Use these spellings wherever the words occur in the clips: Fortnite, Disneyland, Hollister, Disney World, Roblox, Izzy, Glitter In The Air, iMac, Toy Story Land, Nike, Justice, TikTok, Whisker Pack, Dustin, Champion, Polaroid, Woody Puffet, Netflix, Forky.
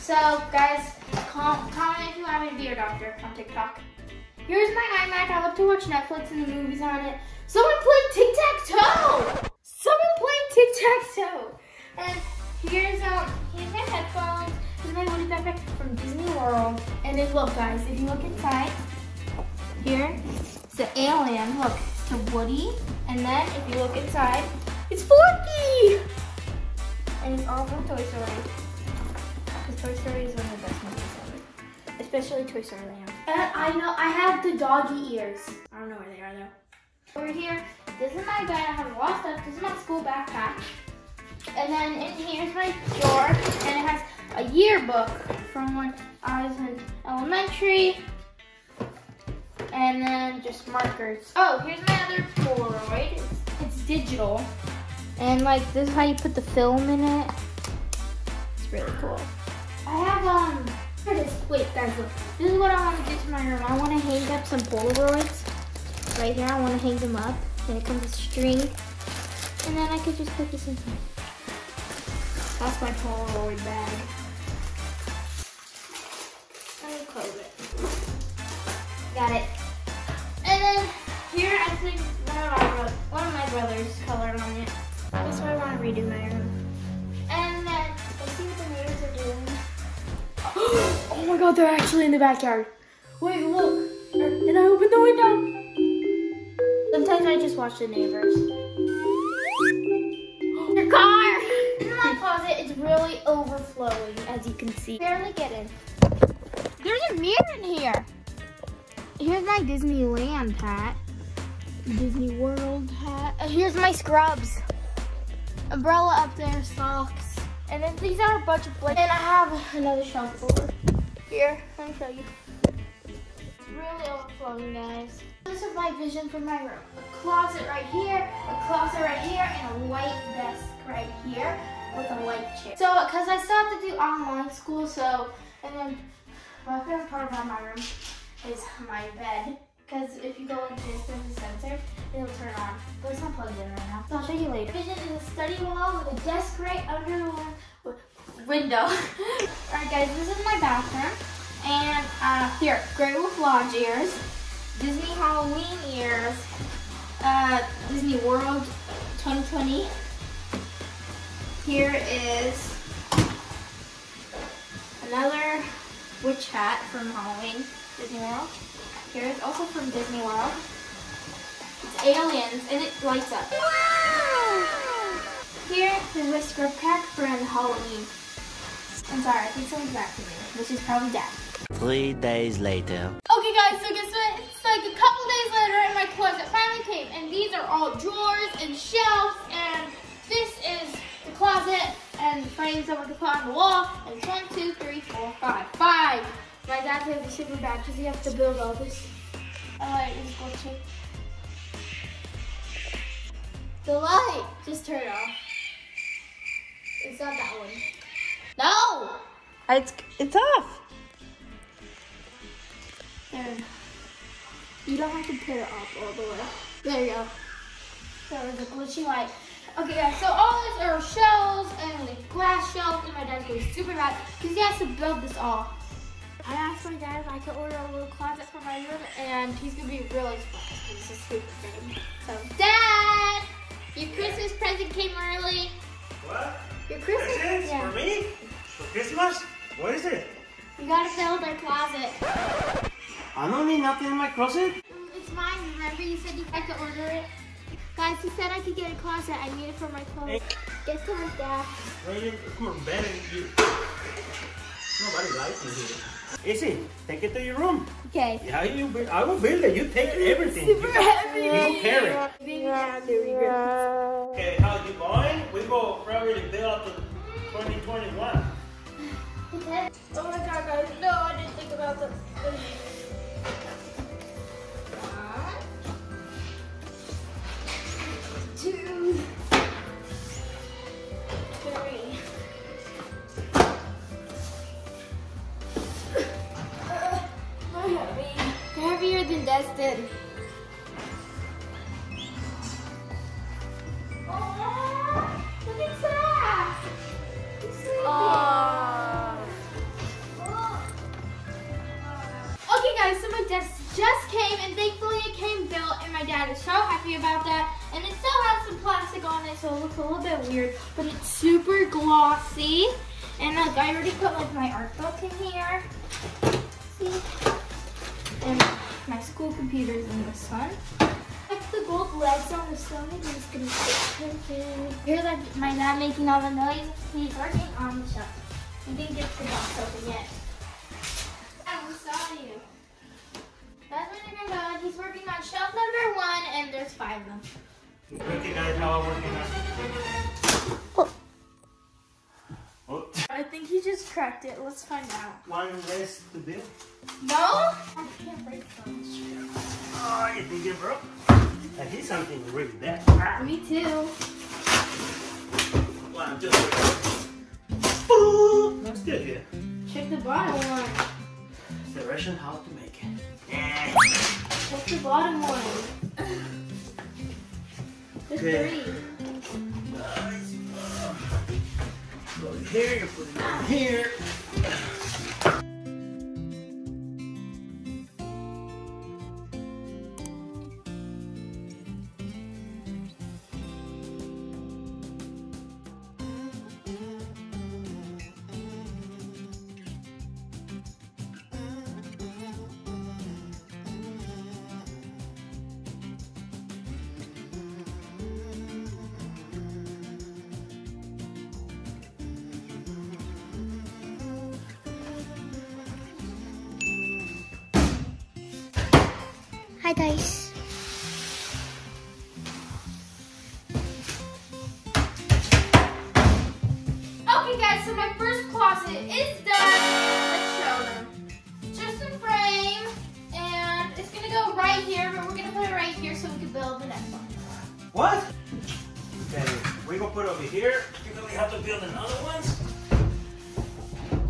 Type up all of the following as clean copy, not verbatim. So guys, comment if you want me to be your doctor on TikTok. Here's my iMac. I love to watch Netflix and the movies on it. Someone played tic-tac-toe! Someone played tic-tac-toe! And here's my headphones. Here's my Woody Puffet from Disney World. And then look guys, if you look inside, here, it's the alien. Look, it's the Woody. And then if you look inside, it's Forky! And it's all from Toy Story. Toy Story is one of the best movies ever, especially Toy Story Land. And I know I have the doggy ears. I don't know where they are though. Over here, this is my bag. I have a lot of stuff. This is my school backpack. And then in here's my drawer, and it has a yearbook from when I was in elementary. And then just markers. Oh, here's my other Polaroid. It's digital, and like this is how you put the film in it. It's really cool. I have, what is, wait guys, look, this is what I want to do to my room. I want to hang up some Polaroids right here. I want to hang them up, and it comes with string, and then I could just put this in here. That's my Polaroid bag. Let me close it. Got it. And then here I think one of my brother's color on it. That's why I want to redo my room. And then, let's see what the neighbors are doing. Oh my god, they're actually in the backyard. Wait, look. And I opened the window. Sometimes I just watch the neighbors. Your car! In my closet, it's really overflowing, as you can see. Barely get in. There's a mirror in here. Here's my Disneyland hat. Disney World hat. Here's my scrubs. Umbrella up there, socks. And then these are a bunch of blankets. And I have another shelf full. Here, let me show you. It's really overflowing, guys. This is my vision for my room. A closet right here, a closet right here, and a white desk right here with a white chair. So, because I still have to do online school, so, and then my favorite part about my room is my bed. Because if you go into this, there's a sensor, it'll turn on. But it's not plugged in right now, so I'll show you later. Vision is a study wall with a desk right under the window. Alright guys, this is my bathroom. And here, Grey Wolf Lodge ears, Disney Halloween ears, Disney World 2020. Here is another witch hat from Halloween, Disney World. Here is also from Disney World. It's aliens and it lights up. Wow! Here is Whisker Pack brand Halloween. I'm sorry, I think someone's back to me, which is probably Dad. 3 days later. Okay guys, so guess what? It's like a couple days later and my closet finally came, and these are all drawers and shelves, and this is the closet and frames that we can put on the wall, and 1, 2, 3, 4, 5. My dad says it's super bad because you have to build all this. Alright, let's go check. The light just turned off. It's not that one. No! It's off. There. You don't have to put it off all the way. There you go. That was a glitchy light. Okay guys, so all these are shelves and like glass shelves, and my dad goes super bad because he has to build this all. I asked my dad if I could order a little closet for my room, and he's going to be really surprised because this is super big. So, Dad! Your Christmas present came early. What? Your Christmas present? Yeah. For me? For Christmas? What is it? We got to build our closet. I don't need nothing in my closet? It's mine, remember? You said I could order it. Guys, he said I could get a closet. I need it for my clothes. Hey. Guess what, Dad? Come on, Ben. Nobody likes me here. Izzy, take it to your room. Okay. Yeah, I will build it. You take everything. Super heavy. You carry it. Okay, how you going? We will probably build up to 2021. Oh my god, guys. No, I didn't think about this. Dustin. Oh, look at that! He's sleeping. Okay, guys, so my desk just came, and thankfully it came built, and my dad is so happy about that. And it still has some plastic on it, so it looks a little bit weird, but it's super glossy. And like, I already put like my art book in here. See? And my school computer is in this one. Like the gold legs on the stone, I'm just gonna put it. Here's like my dad making all the noise. He's working on the shelf. He didn't get the box open yet. I saw you. That's where they're gonna go. He's working on shelf number 1, and there's 5 of them. Look, you guys, how I'm working on. I think he just cracked it. Let's find out. One less to build? No? I can't break those. Oh, you think it broke? I did something really bad. Ah. Me too. One, two, three. Boom! I'm still here. Check the bottom one. It's the direction how to make it. Yeah. Check the bottom one. There's okay. 3. Nice. Put it here, you put it over here. Hi guys. Okay guys, so my first closet is done. Let's show them. Just a frame, and it's gonna go right here, but we're gonna put it right here so we can build the next one. What? Okay, we're gonna put it over here. You're gonna have to build another one.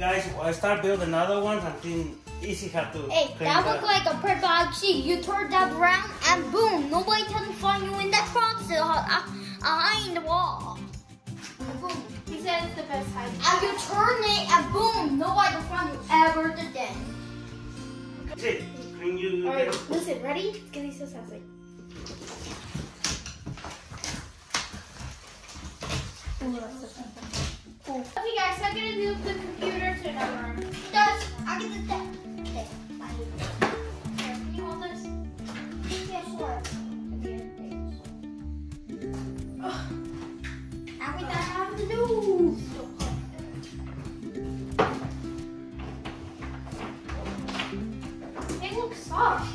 Guys, I start building another one, I think. Easy have to. Hey, that looked like a purple IC. You turned that around and boom, nobody can find you in that closet behind the wall. And boom. He said it's the best hiding. And you turn it and boom, nobody can find you ever again. That's it. Can you... Alright, listen, ready? It's gonna be so sassy. Okay guys, so I'm gonna move the computer to another room. Dust, I get the deck. Can you hold this? Yeah, sure. Oh. Now we don't have to do. They look soft.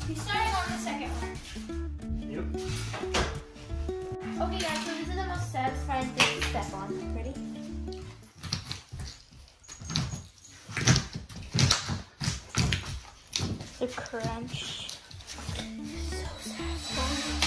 He's starting on the second one. Yep. Okay, guys, so this is the most satisfying thing to step on. Ready? The crunch. So satisfying.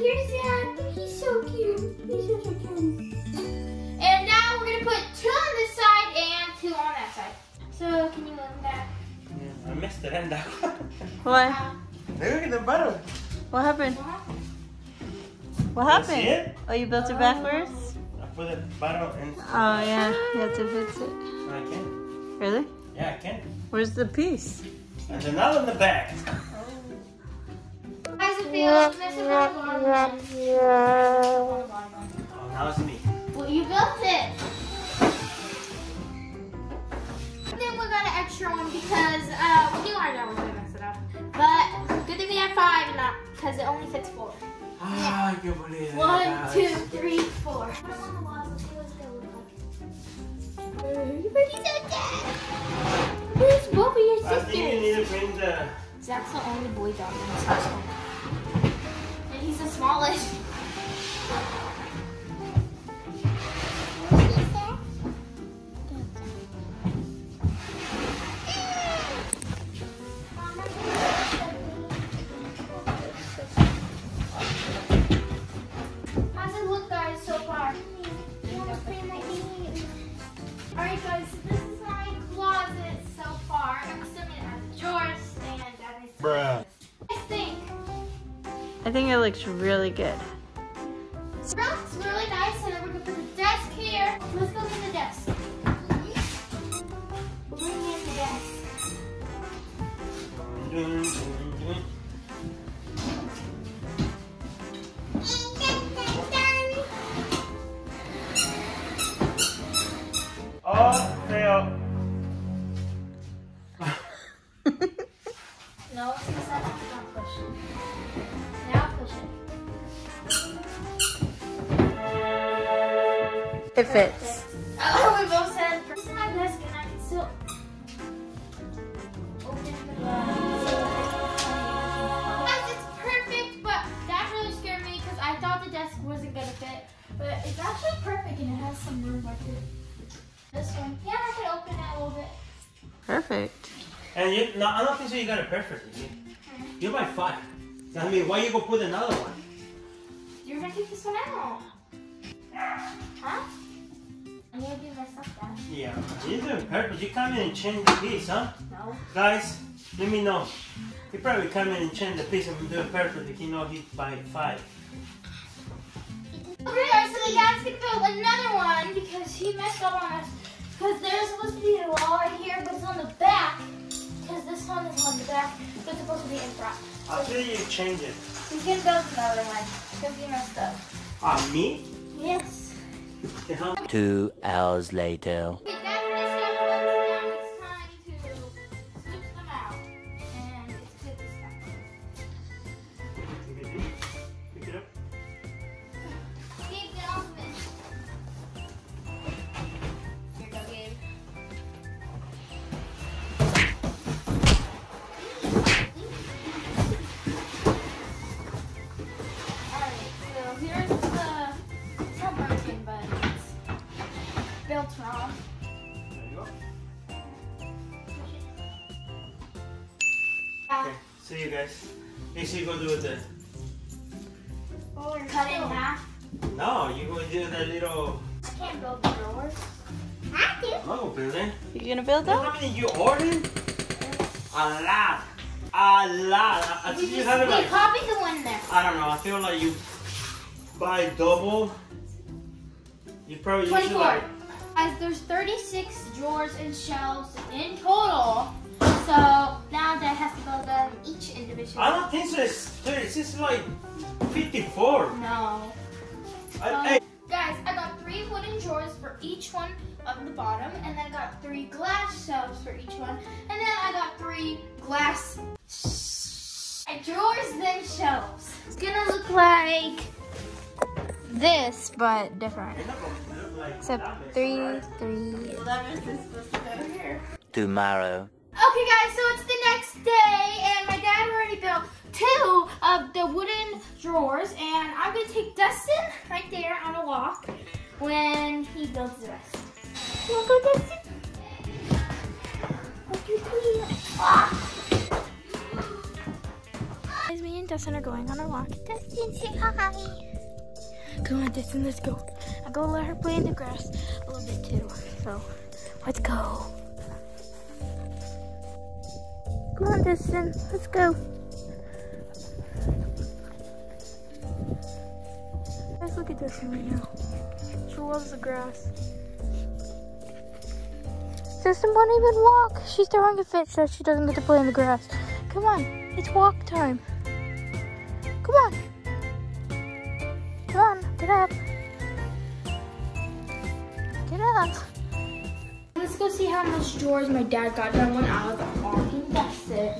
Here's Dad. He's so cute. He's such a cutie. And now we're gonna put two on this side and two on that side. So can you move them back? Yeah, I missed it, end up. What? Look at the butter. What happened? What happened? You see it? Oh, you built it backwards? I put the butter in. Oh yeah, you have to fix it. I can. Really? Yeah, I can. Where's the piece? There's another in the back. How's it feel? Oh, now it's me. Well, you built it. Good thing we got an extra one because we knew our dad was gonna mess it up. But good thing we had five and not because it only fits four. Ah, I can believe it. 1, 2, 3, 4. Everybody's so dead. Where's both of your sisters? I think you need to bring the. Zach's the only boy dog in this household. And he's the smallest. How's it look, guys, so far? You want to play my game? Alright, guys, this is my closet so far. I'm still going to have drawers. Bruh. I think it looks really good. It's really nice, and then we're gonna put the desk here. Let's go get the desk. Bring in the desk. Oh, fail. No, it's not. Not push it. Now push it. It fits. Oh, we both said. This is my desk, and I can still open the door. Guys, it's perfect, but that really scared me because I thought the desk wasn't gonna fit. But it's actually perfect, and it has some room right there. This one, yeah, I can open it a little bit. Perfect. And you, no, I don't think so you got it perfectly. You're by 5. I mean, why you go put another one? You're gonna take this one out. Huh? I'm gonna give myself that. Yeah, you did it perfect. You come in and change the piece, huh? No. Guys, let me know. He probably come in and change the piece and do it perfectly. He know he's by 5. Okay, guys, so the dad's gonna build another one because he messed up on us. Because there's supposed to be a wall right here, but it's on the back. Because this one is on the back, so it's supposed to be in front. How did you change it? You can build another one. It's going to be messed up. Me? Yes. 2 hours later. Okay, that's what I said. Now it's time to switch them out. And it's good this time. Pick it up. Gabe, get off of it. Here you go, Gabe. Wrong. There you go. Okay, see you guys. Make sure you go do it then. Oh, we're cut in half? No, you go do that little. I can't build the doors. I do. I'll go build it. You gonna build that? How many you ordered? A lot. A lot. I think you have it like. Copy the one there. I don't know. I feel like you buy double. You probably 24. Usually like. Guys, there's 36 drawers and shelves in total, so now Dad has to build them each individual. I don't think so, it's like 54. No. Guys, I got 3 wooden drawers for each one of the bottom, and then I got 3 glass shelves for each one, and then I got 3 glass drawers then shelves. It's gonna look like this, but different. Except 3, 3. Tomorrow. Okay, guys, so it's the next day, and my dad already built 2 of the wooden drawers, and I'm gonna take Dustin right there on a walk when he builds the rest. You wanna go, Dustin? What do you do? Ah! and Dustin are going on our walk. Dustin, say hi. Come on, Dustin, let's go. I'm going to let her play in the grass a little bit too. So, let's go. Come on, Dustin, let's go. Guys, look at Dustin right now. She loves the grass. Dustin won't even walk. She's throwing a fit so she doesn't get to play in the grass. Come on, it's walk time. Come on. Come on, get up. Get up. Let's go see how much drawers my dad got done when I was on. That's it.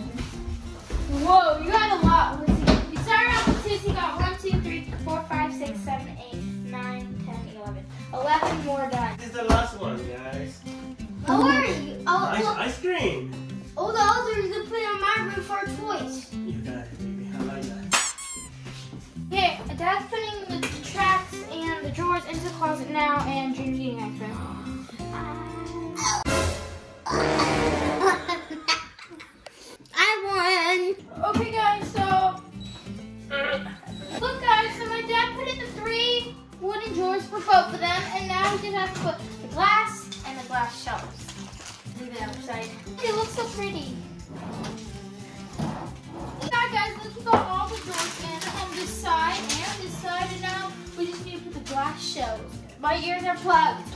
Whoa, you got a lot. Let's see. We started out with 2, so you got 1, 2, 3, 4, 5, 6, 7, 8, 9, 10, 11 more done. This is the last one, guys. Oh, where are you? Oh, ice cream. All the others you can put on my room for our toys. You got it, baby. I like that. Here, Dad's putting the tracks and the drawers into the closet now, and Junior's eating ice cream. I won. Okay, guys. So look, guys. So my dad put in the 3 wooden drawers for both of them, and now we just have to put the glass. Glass shelves. Leave it outside. It looks so pretty. Alright guys, let's put all the doors in on this side and this side, and now we just need to put the glass shelves. My ears are plugged.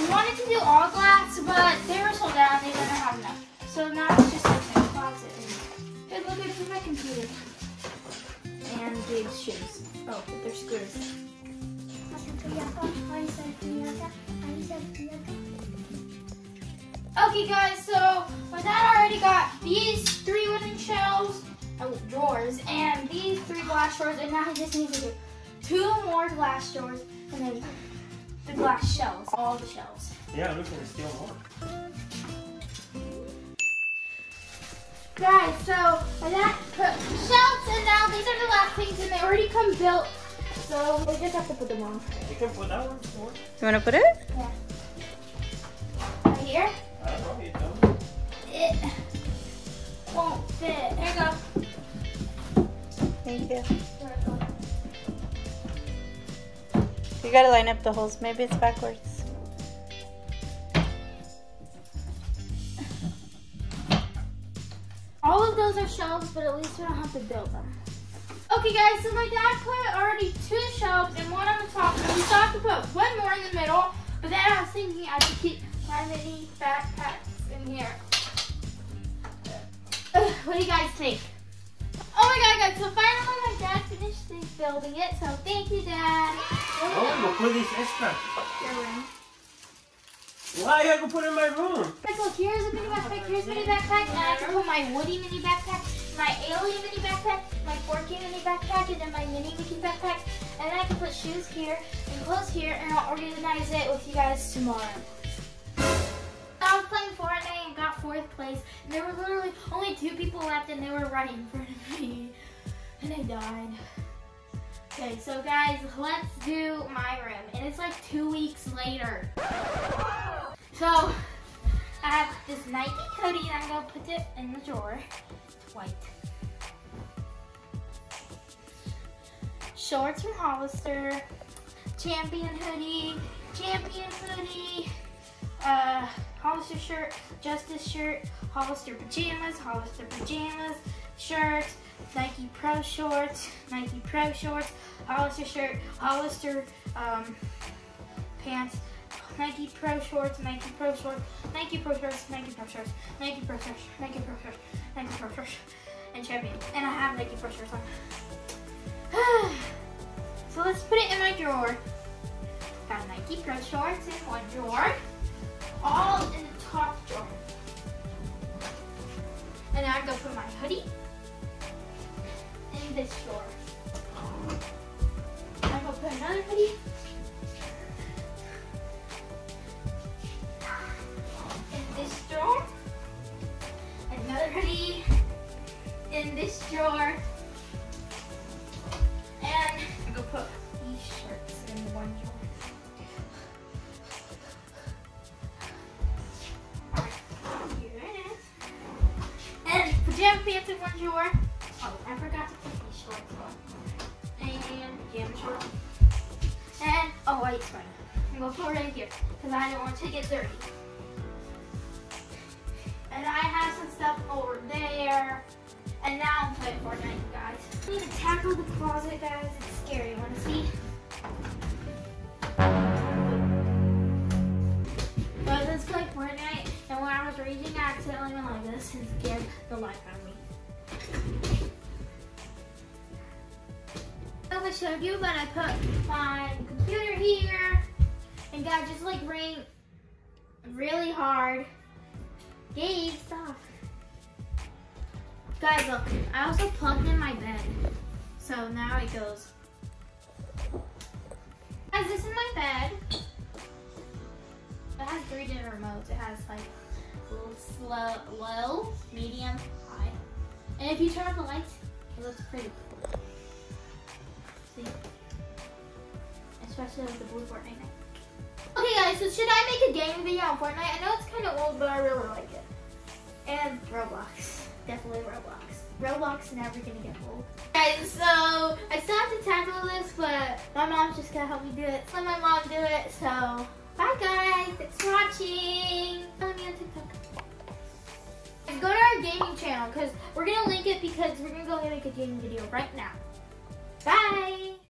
We wanted to do all glass, but they were sold out and they didn't have enough. So now it's just like a closet. Hey, look, I put my computer. And Gabe's shoes. Oh, but they're screws. Okay guys, so my dad already got these 3 wooden shelves, drawers, and these 3 glass drawers, and now he just needs to do 2 more glass drawers, and then the glass shelves, all the shelves. Yeah, look at this, still more. Guys, so my dad put shelves, and now these are the last things, and they already come built. So we just have to put them on. You can put that one before. You want to put it? Yeah. Right here? I probably don't. It won't fit. There you go. Thank you. You gotta line up the holes. Maybe it's backwards. All of those are shelves, but at least we don't have to build them. Okay guys, so my dad put already 2 shelves and 1 on the top, and we still have to put 1 more in the middle, but then I was thinking I could keep my mini backpacks in here. What do you guys think? Oh my god guys, so finally my dad finished building it, so thank you Dad. Oh, put this extra. Your room. Why I can put it in my room? Look, here's a mini backpack, here's a mini backpack, and I can put my Woody mini backpack, my Alien mini backpack, my Forky mini backpack, and then my mini Mickey backpack. And then I can put shoes here and clothes here, and I'll organize it with you guys tomorrow. I was playing Fortnite and got 4th place, and there were literally only 2 people left, and they were right in front of me, and I died. Okay, so guys, let's do my room, and it's like 2 weeks later. So, I have this Nike hoodie, and I'm going to put it in the drawer. It's white. Shorts from Hollister. Champion hoodie. Champion hoodie. Hollister shirt. Justice shirt. Hollister pajamas. Hollister pajamas. Shirts. Nike Pro shorts. Nike Pro shorts. Hollister shirt. Hollister pants. Nike Pro shorts, Nike Pro shorts, Nike Pro shorts, Nike Pro shorts, Nike Pro shorts, Nike Pro shorts, Nike Pro shorts, and Champion. And I have Nike Pro shorts on. So let's put it in my drawer. Got Nike Pro shorts in one drawer, all in the top drawer. And now I go put my hoodie in this drawer. I go put another hoodie. In this drawer, and I'm gonna put these shirts in one drawer. Here it is. And pajama pants in one drawer. Oh, amateur. And, oh wait, sorry. I'm going to put it right here because I don't want to get dirty. And I have some stuff over there. And now I'm playing Fortnite, you guys. I need to tackle the closet, guys. It's scary. You want to see? But let's play Fortnite. And when I was raging, I accidentally went like this and scared the life out of me. I don't know if I showed you, but I put my computer here and got just like rain really hard. Gabe, stop. Guys, look, I also plugged in my bed. So now it goes. Guys, this is my bed. It has three different modes. It has like low, medium, high. And if you turn on the lights, it looks pretty. See? Especially with the blue Fortnite night. Okay guys, so should I make a gaming video on Fortnite? I know it's kind of old, but I really like it. And Roblox. Definitely Roblox. Roblox never gonna get old. Guys, so I still have to tackle this, but my mom's just gonna help me do it. Let my mom do it, so bye guys. Thanks for watching. Follow me on TikTok. Go to our gaming channel, because we're gonna link it because we're gonna go ahead and make a gaming video right now.